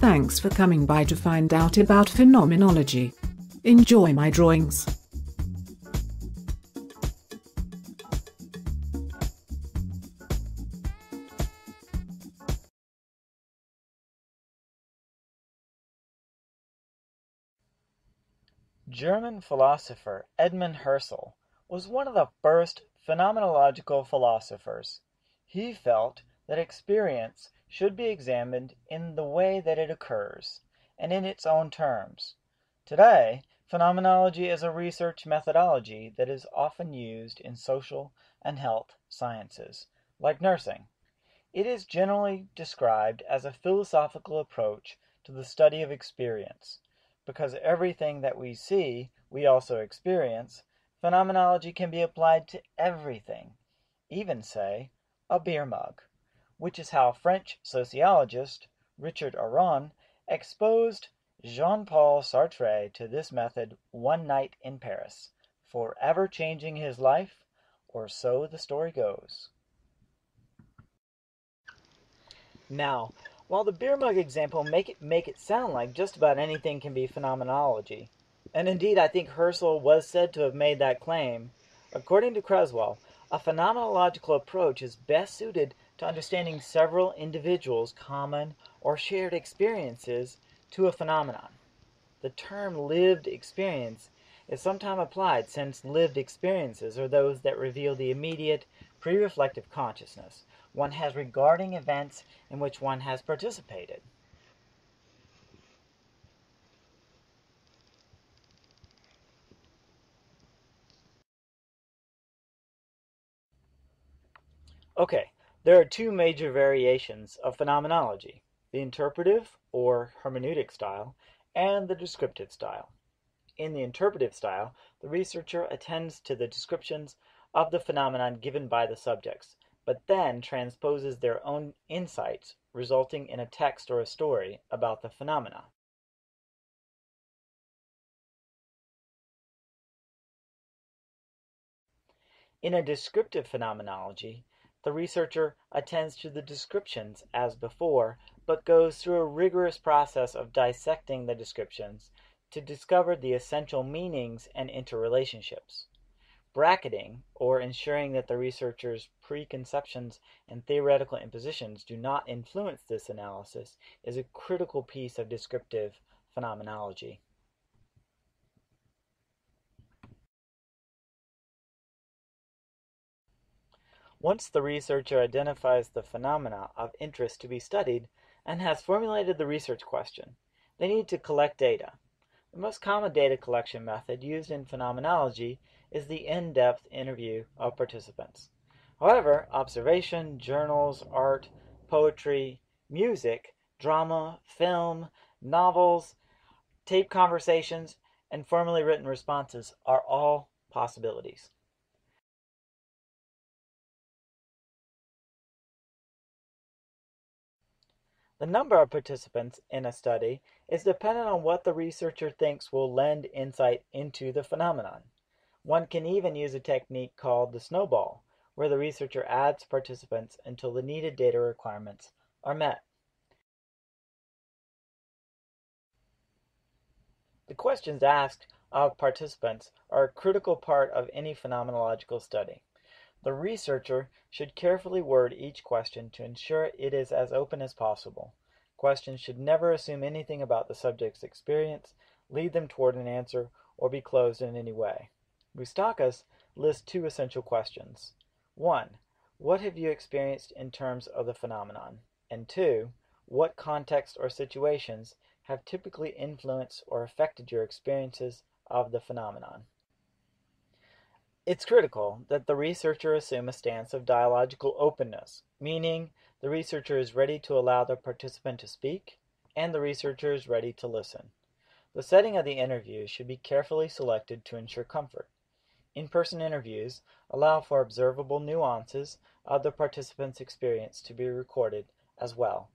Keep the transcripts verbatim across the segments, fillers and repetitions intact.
Thanks for coming by to find out about phenomenology. Enjoy my drawings. German philosopher Edmund Husserl was one of the first phenomenological philosophers. He felt that experience should be examined in the way that it occurs, and in its own terms. Today, phenomenology is a research methodology that is often used in social and health sciences, like nursing. It is generally described as a philosophical approach to the study of experience. Because everything that we see, we also experience, phenomenology can be applied to everything, even, say, a beer mug, which is how French sociologist Richard Aron exposed Jean-Paul Sartre to this method one night in Paris, forever changing his life, or so the story goes. Now, while the beer mug example make it, make it sound like just about anything can be phenomenology, and indeed I think Husserl was said to have made that claim, according to Creswell, a phenomenological approach is best suited to understanding several individuals' common or shared experiences to a phenomenon. The term lived experience is sometimes applied, since lived experiences are those that reveal the immediate pre-reflective consciousness one has regarding events in which one has participated. Okay, there are two major variations of phenomenology: the interpretive or hermeneutic style and the descriptive style. In the interpretive style, the researcher attends to the descriptions of the phenomenon given by the subjects, but then transposes their own insights, resulting in a text or a story about the phenomena. In a descriptive phenomenology, the researcher attends to the descriptions as before, but goes through a rigorous process of dissecting the descriptions to discover the essential meanings and interrelationships. Bracketing, or ensuring that the researcher's preconceptions and theoretical impositions do not influence this analysis, is a critical piece of descriptive phenomenology. Once the researcher identifies the phenomena of interest to be studied and has formulated the research question, they need to collect data. The most common data collection method used in phenomenology is the in-depth interview of participants. However, observation, journals, art, poetry, music, drama, film, novels, tape conversations, and formally written responses are all possibilities. The number of participants in a study is dependent on what the researcher thinks will lend insight into the phenomenon. One can even use a technique called the snowball, where the researcher adds participants until the needed data requirements are met. The questions asked of participants are a critical part of any phenomenological study. The researcher should carefully word each question to ensure it is as open as possible. Questions should never assume anything about the subject's experience, lead them toward an answer, or be closed in any way. Moustakas lists two essential questions. one. What have you experienced in terms of the phenomenon? And two. What contexts or situations have typically influenced or affected your experiences of the phenomenon? It's critical that the researcher assume a stance of dialogical openness, meaning the researcher is ready to allow the participant to speak, and the researcher is ready to listen. The setting of the interview should be carefully selected to ensure comfort. In-person interviews allow for observable nuances of the participant's experience to be recorded as well.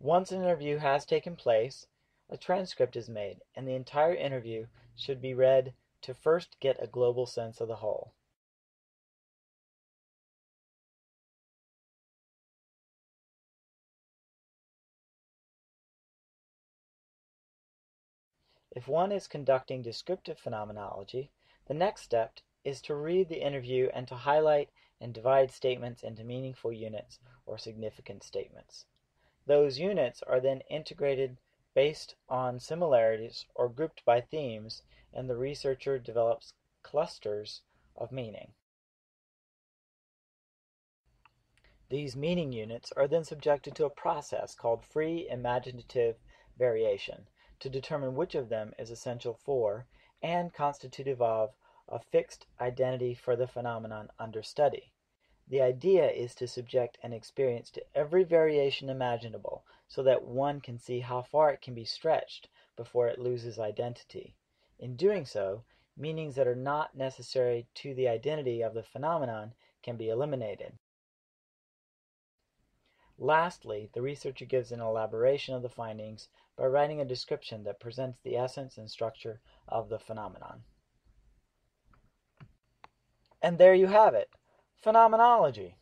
Once an interview has taken place, a transcript is made, and the entire interview should be read to first get a global sense of the whole. If one is conducting descriptive phenomenology, the next step is to read the interview and to highlight and divide statements into meaningful units or significant statements. Those units are then integrated based on similarities or grouped by themes, and the researcher develops clusters of meaning. These meaning units are then subjected to a process called free imaginative variation to determine which of them is essential for and constitutive of a fixed identity for the phenomenon under study. The idea is to subject an experience to every variation imaginable so that one can see how far it can be stretched before it loses identity. In doing so, meanings that are not necessary to the identity of the phenomenon can be eliminated. Lastly, the researcher gives an elaboration of the findings by writing a description that presents the essence and structure of the phenomenon. And there you have it, phenomenology.